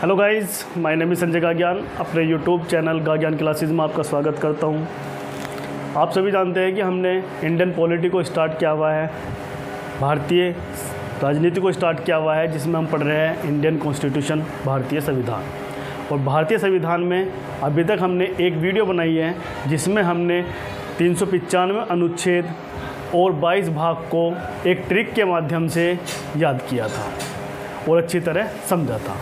Hello guys, my name is Sanjay Gajiyan. अपने YouTube channel Gajiyan classes में आपका स्वागत करता हूं। आप सभी जानते हैं कि हमने इंडियन पॉलिटी को स्टार्ट किया हुआ है, भारतीय राजनीति को स्टार्ट किया हुआ है, जिसमें हम पढ़ रहे हैं इंडियन कॉन्स्टिट्यूशन, भारतीय संविधान। और भारतीय संविधान में अभी तक हमने एक वीडियो बनाई है जिसमें हमने 395 अनुच्छेद और 22 भाग को एक ट्रिक के माध्यम से याद किया था और अच्छी तरह समझा था।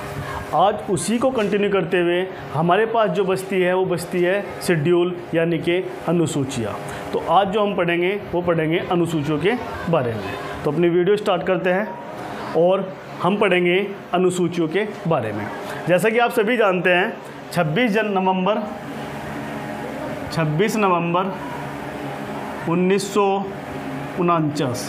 आज उसी को कंटिन्यू करते हुए हमारे पास जो बचती है वो बचती है शेड्यूल यानी कि अनुसूचियाँ। तो आज जो हम पढ़ेंगे वो पढ़ेंगे अनुसूचियों के बारे में। तो अपनी वीडियो स्टार्ट करते हैं और हम पढ़ेंगे अनुसूचियों के बारे में। जैसा कि आप सभी जानते हैं 26 नवंबर 1949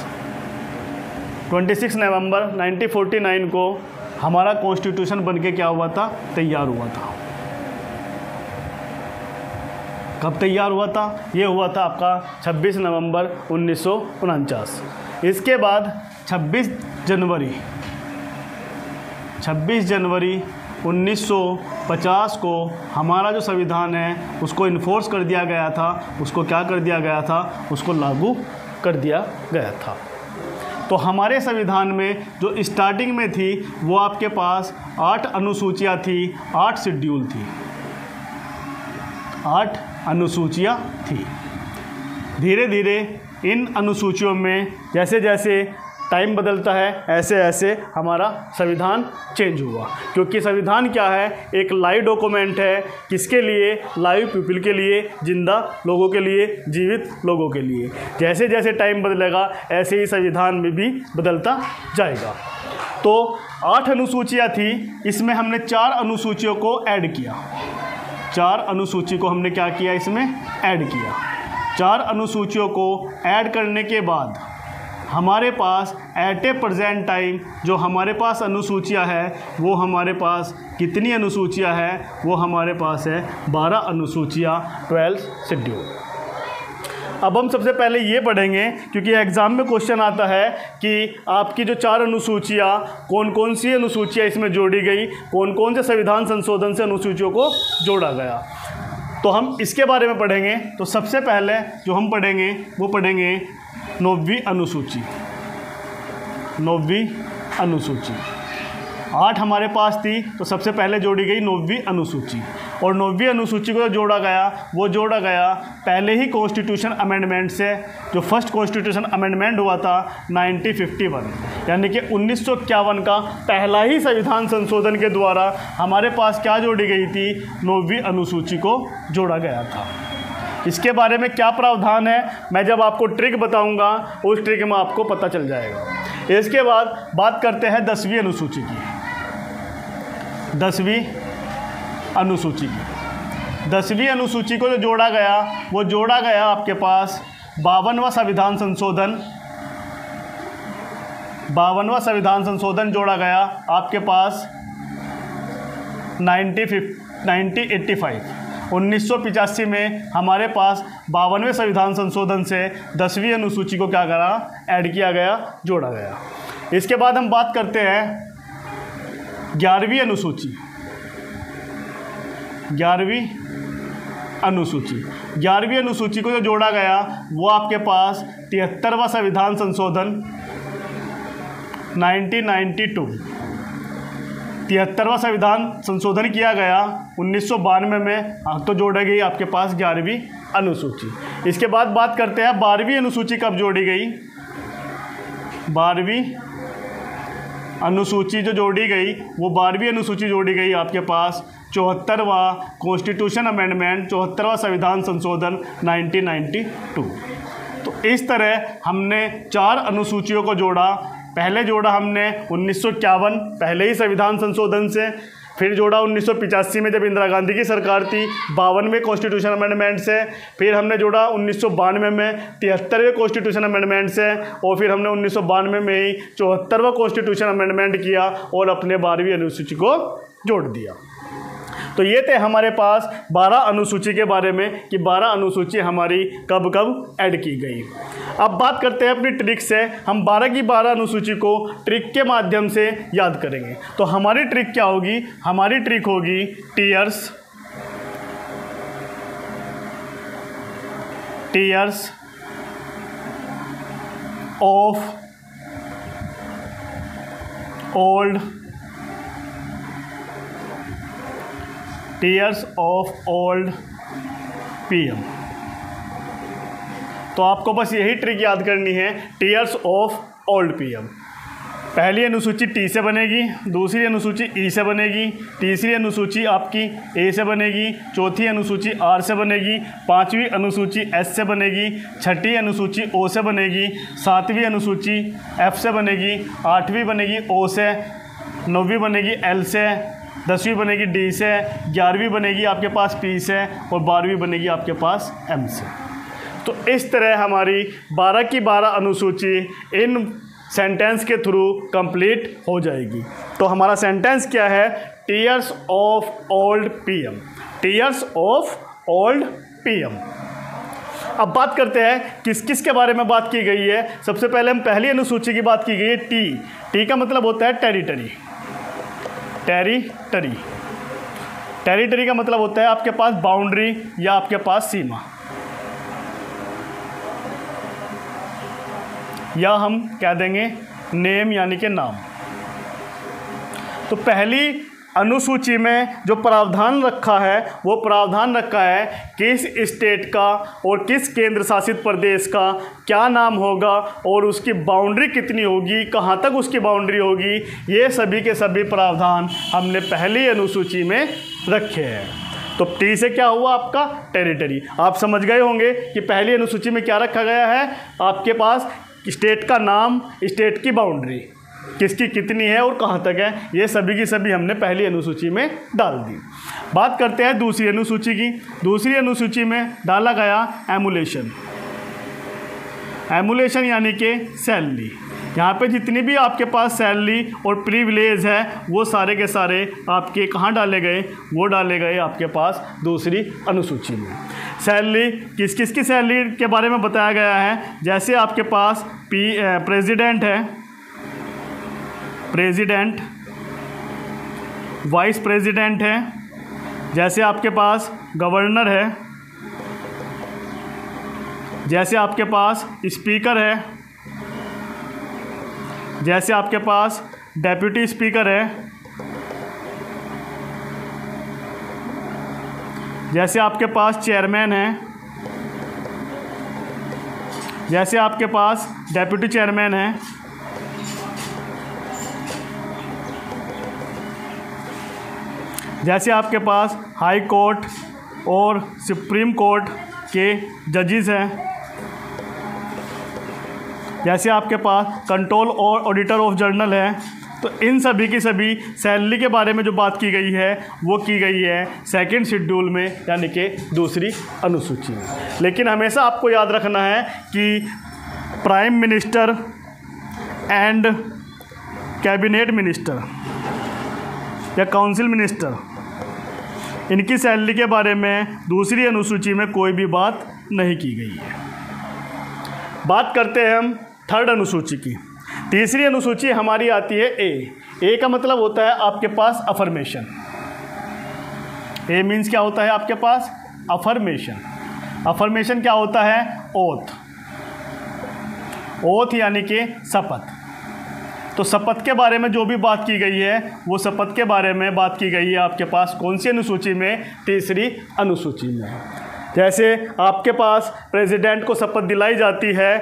26 नवंबर 1949 को हमारा कॉन्स्टिट्यूशन बनके क्या हुआ था, तैयार हुआ था। कब तैयार हुआ था? ये हुआ था आपका 26 नवंबर 1949। इसके बाद 26 जनवरी 1950 को हमारा जो संविधान है उसको इन्फोर्स कर दिया गया था, उसको क्या कर दिया गया था, उसको लागू कर दिया गया था। तो हमारे संविधान में जो स्टार्टिंग में थी वो आपके पास 8 अनुसूचियाँ थी, 8 शेड्यूल थी, 8 अनुसूचियाँ थी। धीरे धीरे इन अनुसूचियों में जैसे जैसे टाइम बदलता है ऐसे ऐसे हमारा संविधान चेंज हुआ, क्योंकि संविधान क्या है, एक लाइव डॉक्यूमेंट है। किसके लिए? लाइव पीपल के लिए, जिंदा लोगों के लिए, जीवित लोगों के लिए। जैसे जैसे टाइम बदलेगा ऐसे ही संविधान में भी बदलता जाएगा। तो 8 अनुसूचियाँ थी, इसमें हमने 4 अनुसूचियों को ऐड किया। 4 अनुसूची को हमने क्या किया, इसमें ऐड किया। 4 अनुसूचियों को ऐड करने के बाद हमारे पास एट ए प्रजेंट टाइम जो हमारे पास अनुसूचियां है वो हमारे पास कितनी अनुसूचियां है, वो हमारे पास है 12 अनुसूचियां, 12 शेड्यूल। अब हम सबसे पहले ये पढ़ेंगे, क्योंकि एग्ज़ाम में क्वेश्चन आता है कि आपकी जो 4 अनुसूचियां, कौन कौन सी अनुसूचियां इसमें जोड़ी गई, कौन कौन से संविधान संशोधन से अनुसूचियों को जोड़ा गया, तो हम इसके बारे में पढ़ेंगे। तो सबसे पहले जो हम पढ़ेंगे वो पढ़ेंगे 9वीं अनुसूची। 9वीं अनुसूची 8 हमारे पास थी, तो सबसे पहले जोड़ी गई 9वीं अनुसूची। और 9वीं अनुसूची को जो जोड़ा गया वो जोड़ा गया पहले ही कॉन्स्टिट्यूशन अमेंडमेंट से, जो फर्स्ट कॉन्स्टिट्यूशन अमेंडमेंट हुआ था 1951, यानी कि 1951 का पहला ही संविधान संशोधन के द्वारा हमारे पास क्या जोड़ी गई थी, 9वीं अनुसूची को जोड़ा गया था। इसके बारे में क्या प्रावधान है, मैं जब आपको ट्रिक बताऊंगा उस ट्रिक में आपको पता चल जाएगा। इसके बाद बात करते हैं 10वीं अनुसूची की। 10वीं अनुसूची की 10वीं अनुसूची को जो जोड़ा गया वो जोड़ा गया आपके पास 52वां संविधान संशोधन। 52वां संविधान संशोधन जोड़ा गया आपके पास 1985 में हमारे पास 52वें संविधान संशोधन से 10वीं अनुसूची को क्या करा, ऐड किया गया, जोड़ा गया। इसके बाद हम बात करते हैं 11वीं अनुसूची। 11वीं अनुसूची को जो जोड़ा गया वो आपके पास 73वां संविधान संशोधन 1992। 73वां संविधान संशोधन किया गया 1992 में, तो जोड़ी गई आपके पास 11वीं अनुसूची। इसके बाद बात करते हैं 12वीं अनुसूची कब जोड़ी गई। 12वीं अनुसूची जो जोड़ी गई वो 12वीं अनुसूची जोड़ी गई आपके पास 74वां कॉन्स्टिट्यूशन अमेंडमेंट, 74वां संविधान संशोधन 1992। तो इस तरह हमने 4 अनुसूचियों को जोड़ा। पहले जोड़ा हमने 1951 पहले ही संविधान संशोधन से, फिर जोड़ा 1985 में जब इंदिरा गांधी की सरकार थी 52वें कॉन्स्टिट्यूशन अमेंडमेंट से, फिर हमने जोड़ा 1992 में 73वें कॉन्स्टिट्यूशन अमेंडमेंट से, और फिर हमने 1992 में ही 74वां कॉन्स्टिट्यूशन अमेंडमेंट किया और अपने 12वीं अनुसूची को जोड़ दिया। तो ये थे हमारे पास 12 अनुसूची के बारे में कि 12 अनुसूची हमारी कब कब ऐड की गई। अब बात करते हैं अपनी ट्रिक से। हम 12 की 12 अनुसूची को ट्रिक के माध्यम से याद करेंगे। तो हमारी ट्रिक क्या होगी? हमारी ट्रिक होगी tears of old, tears of old PM। तो आपको बस यही ट्रिक याद करनी है, tears of old PM। पहली अनुसूची टी से बनेगी, दूसरी अनुसूची ई से बनेगी, तीसरी अनुसूची आपकी ए से बनेगी, चौथी अनुसूची आर से बनेगी, पांचवी अनुसूची एस से बनेगी, छठी अनुसूची ओ से बनेगी, सातवीं अनुसूची एफ से बनेगी, आठवीं बनेगी ओ से, नौवीं बनेगी एल से, दसवीं बनेगी डी से, ग्यारहवीं बनेगी आपके पास पी से और बारहवीं बनेगी आपके पास एम से। तो इस तरह हमारी 12 की 12 अनुसूची इन सेंटेंस के थ्रू कंप्लीट हो जाएगी। तो हमारा सेंटेंस क्या है? Tears of old PM, tears of old PM. अब बात करते हैं किस किस के बारे में बात की गई है। सबसे पहले हम पहली अनुसूची की बात की गई है टी। टी का मतलब होता है टेरिटरी, टेरिटरी। टेरिटरी का मतलब होता है आपके पास बाउंड्री या आपके पास सीमा, या हम कह देंगे नेम यानी के नाम। तो पहली अनुसूची में जो प्रावधान रखा है वो प्रावधान रखा है किस स्टेट का और किस केंद्र शासित प्रदेश का क्या नाम होगा और उसकी बाउंड्री कितनी होगी, कहाँ तक उसकी बाउंड्री होगी, ये सभी के सभी प्रावधान हमने पहली अनुसूची में रखे हैं। तो टी से क्या हुआ आपका? टेरिटरी। आप समझ गए होंगे कि पहली अनुसूची में क्या रखा गया है आपके पास? स्टेट का नाम, स्टेट की बाउंड्री किसकी कितनी है और कहाँ तक है, ये सभी की सभी हमने पहली अनुसूची में डाल दी। बात करते हैं दूसरी अनुसूची की। दूसरी अनुसूची में डाला गया एमुलेशन, एमुलेशन यानी कि सैलरी। यहाँ पे जितनी भी आपके पास सैलरी और प्रिविलेज है वो सारे के सारे आपके कहाँ डाले गए? वो डाले गए आपके पास दूसरी अनुसूची में। सैलरी किस किस की सैलरी के बारे में बताया गया है? जैसे आपके पास प्रेसिडेंट है, प्रेसिडेंट, वाइस प्रेसिडेंट है, जैसे आपके पास गवर्नर है, जैसे आपके पास स्पीकर है, जैसे आपके पास डेप्यूटी स्पीकर है, जैसे आपके पास चेयरमैन है, जैसे आपके पास डेप्यूटी चेयरमैन है, जैसे आपके पास हाई कोर्ट और सुप्रीम कोर्ट के जजेस हैं, जैसे आपके पास कंट्रोल और ऑडिटर ऑफ जर्नल है। तो इन सभी की सभी सैलरी के बारे में जो बात की गई है वो की गई है सेकंड शेड्यूल में यानी कि दूसरी अनुसूची में। लेकिन हमेशा आपको याद रखना है कि prime minister and cabinet minister या काउंसिल मिनिस्टर, इनकी सैलरी के बारे में दूसरी अनुसूची में कोई भी बात नहीं की गई है। बात करते हैं हम थर्ड अनुसूची की। तीसरी अनुसूची हमारी आती है ए। ए का मतलब होता है आपके पास अफर्मेशन। ए मीन्स क्या होता है आपके पास? अफर्मेशन। अफर्मेशन क्या होता है? ओथ, ओथ यानी कि शपथ। तो शपथ के बारे में जो भी बात की गई है वो शपथ के बारे में बात की गई है आपके पास कौन सी अनुसूची में? तीसरी अनुसूची में। जैसे आपके पास प्रेसिडेंट को शपथ दिलाई जाती है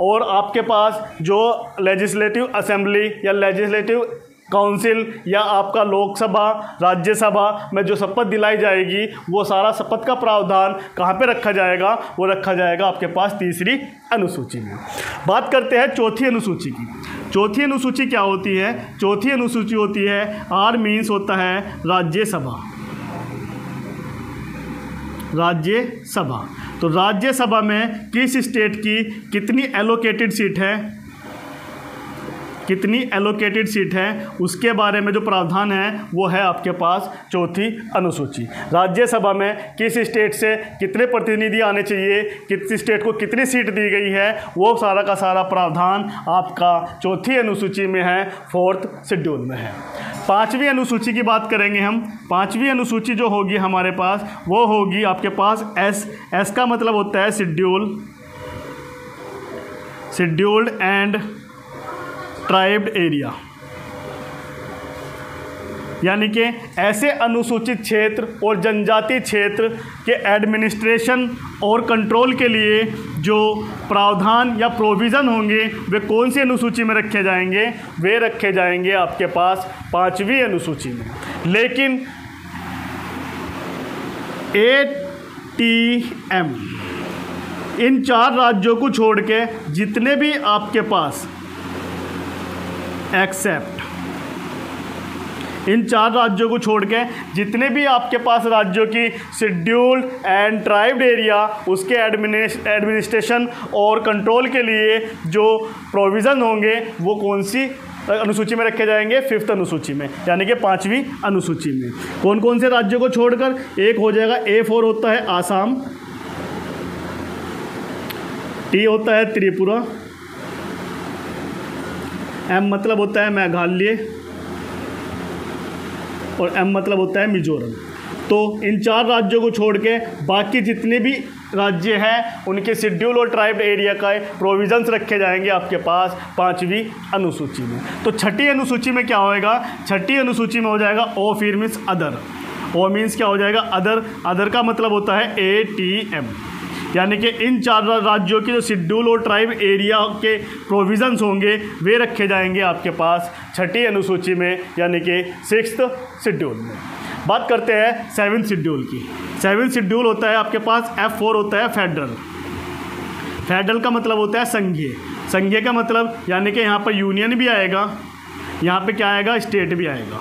और आपके पास जो लेजिस्लेटिव असेंबली या लेजिस्लेटिव काउंसिल या आपका लोकसभा राज्यसभा में जो शपथ दिलाई जाएगी वो सारा शपथ का प्रावधान कहाँ पे रखा जाएगा? वो रखा जाएगा आपके पास तीसरी अनुसूची में। बात करते हैं चौथी अनुसूची की। चौथी अनुसूची क्या होती है? चौथी अनुसूची होती है आर मीन्स होता है राज्यसभा, राज्यसभा। तो राज्यसभा में किस स्टेट की कितनी एलोकेटेड सीट है, कितनी एलोकेटेड सीट है उसके बारे में जो प्रावधान है वो है आपके पास चौथी अनुसूची। राज्यसभा में किस स्टेट से कितने प्रतिनिधि आने चाहिए, किस स्टेट को कितनी सीट दी गई है, वो सारा का सारा प्रावधान आपका चौथी अनुसूची में है, फोर्थ शेड्यूल में है। पांचवी अनुसूची की बात करेंगे हम। पांचवी अनुसूची जो होगी हमारे पास वो होगी आपके पास एस। एस का मतलब होता है शेड्यूल्ड एंड ट्राइब्ड एरिया, यानी कि ऐसे अनुसूचित क्षेत्र और जनजातीय क्षेत्र के एडमिनिस्ट्रेशन और कंट्रोल के लिए जो प्रावधान या प्रोविज़न होंगे वे कौन सी अनुसूची में रखे जाएंगे, वे रखे जाएंगे आपके पास पांचवी अनुसूची में। लेकिन ATM इन चार राज्यों को छोड़ के जितने भी आपके पास एक्सेप्ट इन चार राज्यों को छोड़ के जितने भी आपके पास राज्यों की शेड्यूल्ड एंड ट्राइब्ड एरिया उसके एडमिनिस्ट्रेशन और कंट्रोल के लिए जो प्रोविज़न होंगे वो कौन सी अनुसूची में रखे जाएंगे, फिफ्थ अनुसूची में, यानी कि पांचवी अनुसूची में। कौन कौन से राज्यों को छोड़कर, एक हो जाएगा A4 होता है आसाम, T होता है त्रिपुरा, M मतलब होता है मेघालय और M मतलब होता है मिजोरम। तो इन चार राज्यों को छोड़ के बाकी जितने भी राज्य हैं उनके शेड्यूल और ट्राइब्ड एरिया का प्रोविजंस रखे जाएंगे आपके पास पांचवी अनुसूची में। तो छठी अनुसूची में क्या होएगा, छठी अनुसूची में हो जाएगा ओ फिर मीन्स अदर। ओ मीन्स क्या हो जाएगा, अदर। अदर का मतलब होता है ATM, यानी कि इन चार राज्यों के जो शेड्यूल और ट्राइब एरिया के प्रोविजंस होंगे वे रखे जाएंगे आपके पास छठी अनुसूची में, यानी कि सिक्स्थ शेड्यूल में। बात करते हैं सेवन्थ शेड्यूल की। सेवन्थ शेड्यूल होता है आपके पास F4 होता है फेडरल। फेडरल का मतलब होता है संघीय। संघीय का मतलब यानी कि यहाँ पर यूनियन भी आएगा, यहाँ पर क्या आएगा, स्टेट भी आएगा।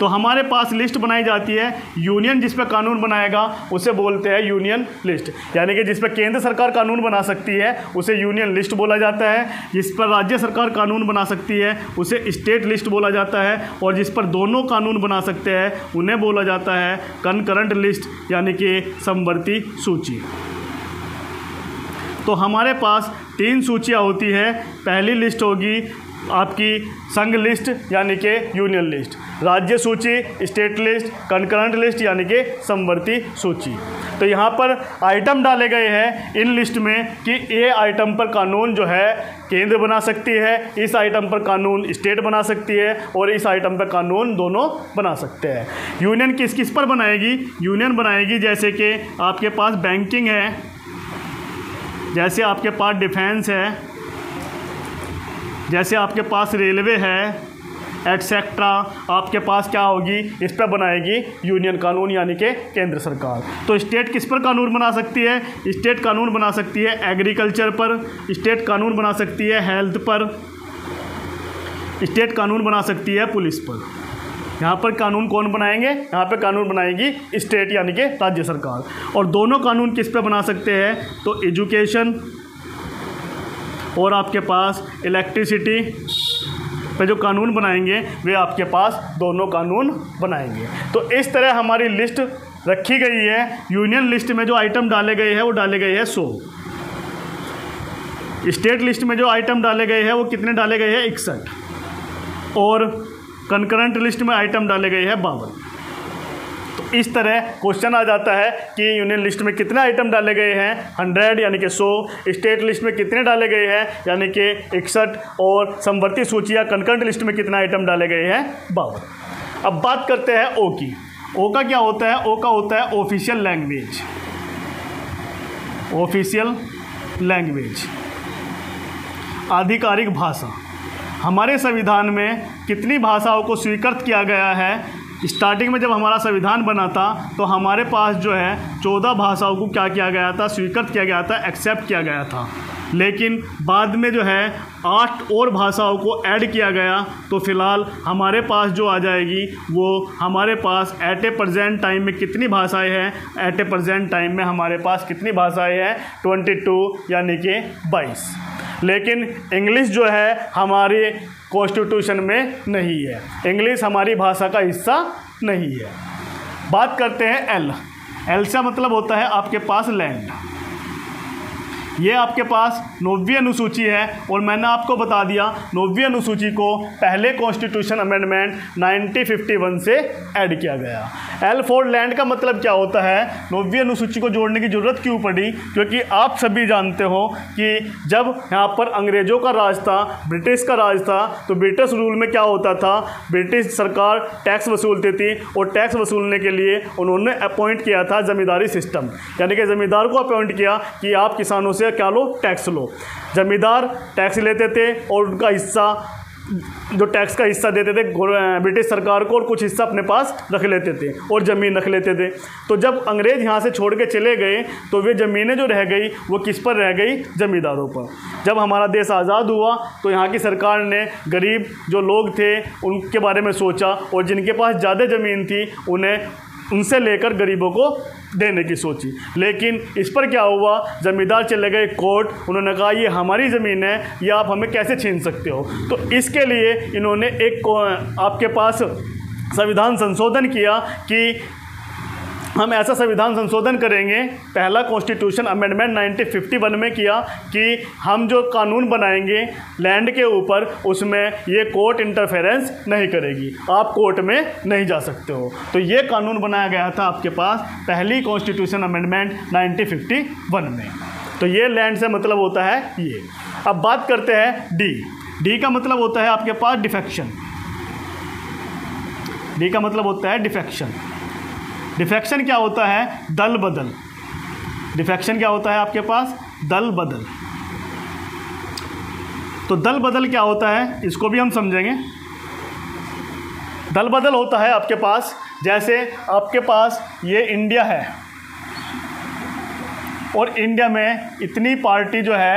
तो हमारे पास लिस्ट बनाई जाती है, यूनियन जिस पर कानून बनाएगा उसे बोलते हैं यूनियन लिस्ट, यानी कि जिस पर केंद्र सरकार कानून बना सकती है उसे यूनियन लिस्ट बोला जाता है, जिस पर राज्य सरकार कानून बना सकती है उसे स्टेट लिस्ट बोला जाता है, और जिस पर दोनों कानून बना सकते हैं उन्हें बोला जाता है कनकरेंट लिस्ट, यानी कि समवर्ती सूची। तो हमारे पास तीन सूचियाँ होती है। पहली लिस्ट होगी आपकी संघ लिस्ट यानी कि यूनियन लिस्ट, राज्य सूची, स्टेट लिस्ट, कंकरेंट लिस्ट यानी कि समवर्ती सूची। तो यहाँ पर आइटम डाले गए हैं इन लिस्ट में कि ये आइटम पर कानून जो है केंद्र बना सकती है, इस आइटम पर कानून स्टेट बना सकती है और इस आइटम पर कानून दोनों बना सकते हैं। यूनियन किस किस पर बनाएगी, यूनियन बनाएगी जैसे कि आपके पास बैंकिंग है, जैसे आपके पास डिफेंस है, जैसे आपके पास रेलवे है, एटसेट्रा। आपके पास क्या होगी, इस पर बनाएगी यूनियन कानून यानी कि केंद्र सरकार। तो स्टेट किस पर कानून बना सकती है, स्टेट कानून बना सकती है एग्रीकल्चर पर, स्टेट कानून बना सकती है हेल्थ पर, स्टेट कानून बना सकती है पुलिस पर। यहाँ पर कानून कौन बनाएंगे, यहाँ पर कानून बनाएगी स्टेट यानी कि राज्य सरकार। और दोनों कानून किस पर बना सकते हैं, तो एजुकेशन और आपके पास इलेक्ट्रिसिटी पे जो कानून बनाएंगे वे आपके पास दोनों कानून बनाएंगे। तो इस तरह हमारी लिस्ट रखी गई है। यूनियन लिस्ट में जो आइटम डाले गए हैं वो डाले गए हैं 100। स्टेट लिस्ट में जो आइटम डाले गए हैं वो कितने डाले गए हैं, 61। और कंकरेंट लिस्ट में आइटम डाले गए हैं 52। इस तरह क्वेश्चन आ जाता है कि यूनियन लिस्ट में कितने आइटम डाले गए हैं, 100 यानी कि 100। स्टेट लिस्ट में कितने डाले गए हैं, यानी कि 61। और समवर्ती सूची या कंकरेंट लिस्ट में कितने आइटम डाले गए हैं, 52। अब बात करते हैं ओ की। ओ का क्या होता है, ओ का होता है ऑफिशियल लैंग्वेज। ऑफिशियल लैंग्वेज, आधिकारिक भाषा। हमारे संविधान में कितनी भाषाओं को स्वीकृत किया गया है। स्टार्टिंग में जब हमारा संविधान बना था तो हमारे पास जो है 14 भाषाओं को क्या किया गया था, स्वीकृत किया गया था, एक्सेप्ट किया गया था। लेकिन बाद में जो है 8 और भाषाओं को ऐड किया गया। तो फिलहाल हमारे पास जो आ जाएगी वो हमारे पास एट ए प्रजेंट टाइम में कितनी भाषाएं हैं, एट ए प्रजेंट टाइम में हमारे पास कितनी भाषाएं हैं, 22 यानी कि 22। लेकिन इंग्लिश जो है हमारे कॉन्स्टिट्यूशन में नहीं है, इंग्लिश हमारी भाषा का हिस्सा नहीं है। बात करते हैं एल। एल से मतलब होता है आपके पास लैंड। ये आपके पास 9वीं अनुसूची है और मैंने आपको बता दिया 9वीं अनुसूची को पहले कॉन्स्टिट्यूशन अमेंडमेंट 1951 से ऐड किया गया। एल फॉर लैंड का मतलब क्या होता है, 9वीं अनुसूची को जोड़ने की ज़रूरत क्यों पड़ी, क्योंकि आप सभी जानते हो कि जब यहाँ पर अंग्रेज़ों का राज था, ब्रिटिश का राज था, तो ब्रिटिश रूल में क्या होता था, ब्रिटिश सरकार टैक्स वसूलती थी और टैक्स वसूलने के लिए उन्होंने अपॉइंट किया था ज़मींदारी सिस्टम, यानी कि ज़मींदार को अपॉइंट किया कि आप किसानों से क्या लो, टैक्स लो। जमींदार टैक्स लेते थे और उनका हिस्सा जो टैक्स का हिस्सा देते थे ब्रिटिश सरकार को, और कुछ हिस्सा अपने पास रख लेते थे और ज़मीन रख लेते थे। तो जब अंग्रेज़ यहाँ से छोड़ के चले गए तो वे ज़मीनें जो रह गई वो किस पर रह गई, ज़मींदारों पर। जब हमारा देश आज़ाद हुआ तो यहाँ की सरकार ने गरीब जो लोग थे उनके बारे में सोचा और जिनके पास ज़्यादा ज़मीन थी उन्हें उनसे लेकर गरीबों को देने की सोची। लेकिन इस पर क्या हुआ, ज़मींदार चले गए कोर्ट, उन्होंने कहा ये हमारी ज़मीन है, ये आप हमें कैसे छीन सकते हो। तो इसके लिए इन्होंने एक आपके पास संविधान संशोधन किया कि हम ऐसा संविधान संशोधन करेंगे, पहला कॉन्स्टिट्यूशन अमेंडमेंट 1951 में किया कि हम जो कानून बनाएंगे लैंड के ऊपर उसमें ये कोर्ट इंटरफेरेंस नहीं करेगी, आप कोर्ट में नहीं जा सकते हो। तो ये कानून बनाया गया था आपके पास पहली कॉन्स्टिट्यूशन अमेंडमेंट 1951 में। तो ये लैंड से मतलब होता है ये। अब बात करते हैं डी। डी का मतलब होता है आपके पास डिफेक्शन। डी का मतलब होता है डिफेक्शन। डिफेक्शन क्या होता है, दल बदल। डिफेक्शन क्या होता है आपके पास, दल बदल। तो दल बदल क्या होता है इसको भी हम समझेंगे। दल बदल होता है आपके पास, जैसे आपके पास ये इंडिया है और इंडिया में इतनी पार्टी जो है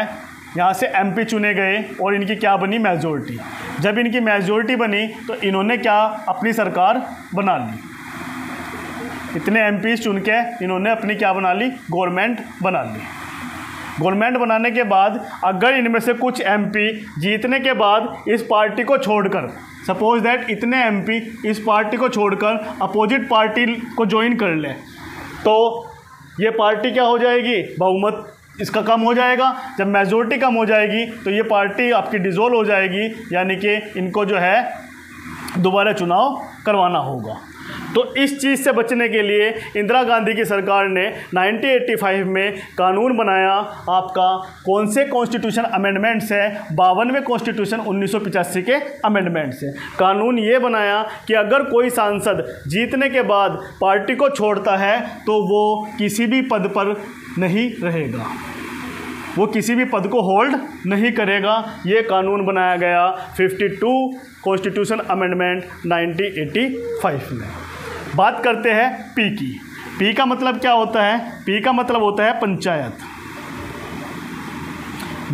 यहाँ से एमपी चुने गए और इनकी क्या बनी, मेजोरिटी। जब इनकी मेजोरिटी बनी तो इन्होंने क्या अपनी सरकार बना ली, इतने एमपी चुन के इन्होंने अपनी क्या बना ली, गवर्नमेंट बना ली। गवर्नमेंट बनाने के बाद अगर इनमें से कुछ एमपी जीतने के बाद इस पार्टी को छोड़कर, सपोज दैट इतने एमपी इस पार्टी को छोड़कर अपोजिट पार्टी को ज्वाइन कर ले, तो ये पार्टी क्या हो जाएगी, बहुमत इसका कम हो जाएगा। जब मेजोरिटी कम हो जाएगी तो ये पार्टी आपकी डिसॉल्व हो जाएगी, यानी कि इनको जो है दोबारा चुनाव करवाना होगा। तो इस चीज़ से बचने के लिए इंदिरा गांधी की सरकार ने 1985 में कानून बनाया आपका, कौन से कॉन्स्टिट्यूशन अमेंडमेंट से, 52वें कॉन्स्टिट्यूशन 1985 के अमेंडमेंट से। कानून ये बनाया कि अगर कोई सांसद जीतने के बाद पार्टी को छोड़ता है तो वो किसी भी पद पर नहीं रहेगा, वो किसी भी पद को होल्ड नहीं करेगा। ये कानून बनाया गया 52 कॉन्स्टिट्यूशन अमेंडमेंट 1985 में। बात करते हैं पी की। पी का मतलब क्या होता है, पी का मतलब होता है पंचायत।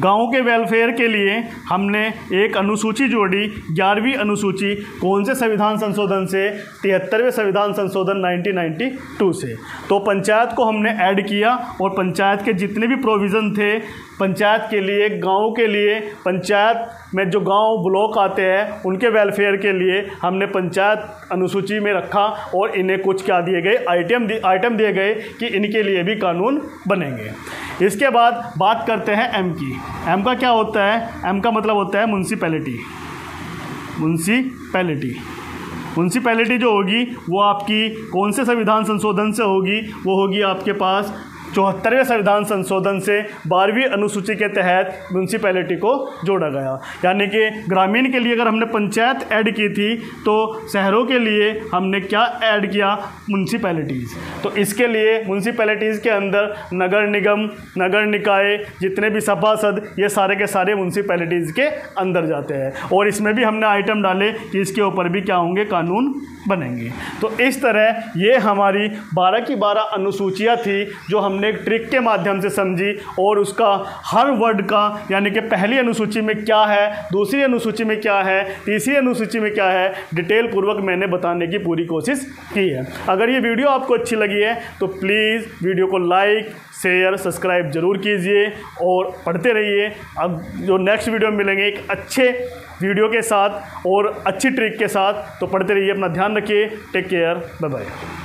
गाँव के वेलफेयर के लिए हमने एक अनुसूची जोड़ी, 11वीं अनुसूची, कौन से संविधान संशोधन से, 73वें संविधान संशोधन 1992 से। तो पंचायत को हमने ऐड किया और पंचायत के जितने भी प्रोविज़न थे पंचायत के लिए, गाँव के लिए, पंचायत में जो गांव ब्लॉक आते हैं उनके वेलफेयर के लिए हमने पंचायत अनुसूची में रखा और इन्हें कुछ क्या दिए गए, आइटम दिए गए कि इनके लिए भी कानून बनेंगे। इसके बाद बात करते हैं एम की। एम का क्या होता है, एम का मतलब होता है म्युनिसिपैलिटी। म्युनिसिपैलिटी जो होगी वो आपकी कौन से संविधान संशोधन से होगी, वो होगी आपके पास 74वें संविधान संशोधन से 12वीं अनुसूची के तहत म्यूनसिपैलिटी को जोड़ा गया। यानी कि ग्रामीण के लिए अगर हमने पंचायत ऐड की थी तो शहरों के लिए हमने क्या ऐड किया, म्यूनसिपैलिटीज़। तो इसके लिए म्यूनसिपैलिटीज़ के अंदर नगर निगम, नगर निकाय, जितने भी सभासद, ये सारे के सारे म्यूनसिपैलिटीज़ के अंदर जाते हैं और इसमें भी हमने आइटम डाले कि इसके ऊपर भी क्या होंगे, कानून बनेंगे। तो इस तरह ये हमारी 12 की 12 अनुसूचियाँ थी जो हमने एक ट्रिक के माध्यम से समझी और उसका हर वर्ड का, यानी कि पहली अनुसूची में क्या है, दूसरी अनुसूची में क्या है, तीसरी अनुसूची में क्या है, डिटेल पूर्वक मैंने बताने की पूरी कोशिश की है। अगर ये वीडियो आपको अच्छी लगी है तो प्लीज़ वीडियो को लाइक, शेयर सब्सक्राइब जरूर कीजिए और पढ़ते रहिए। अब जो नेक्स्ट वीडियो में मिलेंगे एक अच्छे वीडियो के साथ और अच्छी ट्रिक के साथ, तो पढ़ते रहिए, अपना ध्यान रखिए, टेक केयर, बाय बाय।